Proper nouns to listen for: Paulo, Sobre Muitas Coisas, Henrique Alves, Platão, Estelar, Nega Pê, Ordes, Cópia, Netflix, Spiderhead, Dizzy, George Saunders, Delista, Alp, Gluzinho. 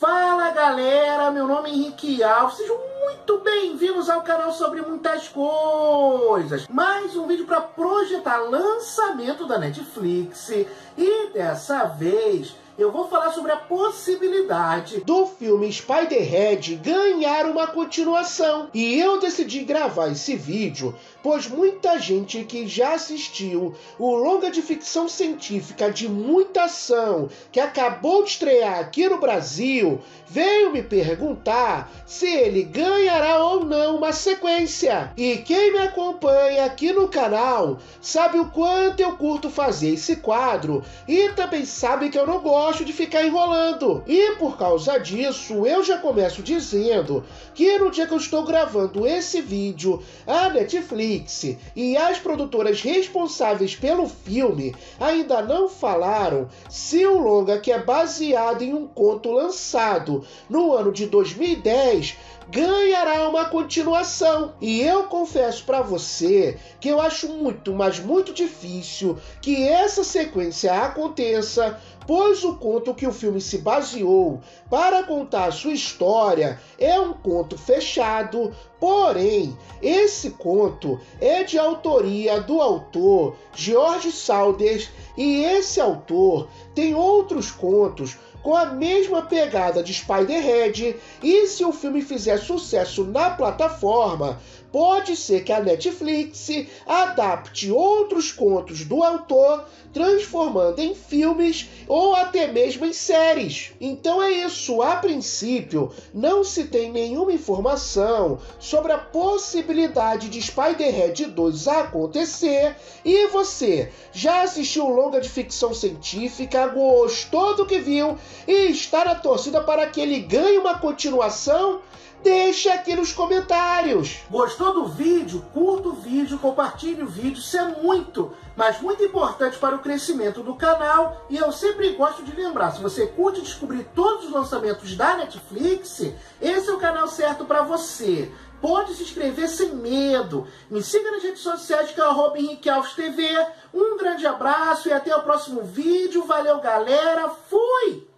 Fala galera, meu nome é Henrique Alves, sejam muito bem-vindos ao canal Sobre Muitas Coisas. Mais um vídeo para projetar lançamento da Netflix e dessa vez eu vou falar sobre a possibilidade do filme Spiderhead ganhar uma continuação. E eu decidi gravar esse vídeo, pois muita gente que já assistiu o longa de ficção científica de muita ação que acabou de estrear aqui no Brasil, veio me perguntar se ele ganhará ou não uma sequência. E quem me acompanha aqui no canal sabe o quanto eu curto fazer esse quadro e também sabe que eu não gosto de ficar enrolando, e por causa disso eu já começo dizendo que no dia que eu estou gravando esse vídeo, a Netflix e as produtoras responsáveis pelo filme ainda não falaram se o longa, que é baseado em um conto lançado no ano de 2010, ganhará uma continuação. E eu confesso pra você que eu acho muito, mas muito difícil que essa sequência aconteça, pois o conto que o filme se baseou para contar a sua história é um conto fechado, porém, esse conto é de autoria do autor George Saunders, e esse autor tem outros contos com a mesma pegada de Spiderhead, e se o filme fizer sucesso na plataforma, pode ser que a Netflix adapte outros contos do autor, transformando em filmes ou até mesmo em séries. Então é isso, a princípio não se tem nenhuma informação sobre a possibilidade de Spiderhead 2 acontecer. E você, já assistiu longa de ficção científica, gostou do que viu e está na torcida para que ele ganhe uma continuação? Deixa aqui nos comentários. Gostou do vídeo? Curta o vídeo, compartilhe o vídeo. Isso é muito, mas muito importante para o crescimento do canal. E eu sempre gosto de lembrar, se você curte descobrir todos os lançamentos da Netflix, esse é o canal certo para você. Pode se inscrever sem medo. Me siga nas redes sociais, que é @henriquealvestv. Um grande abraço e até o próximo vídeo. Valeu, galera. Fui!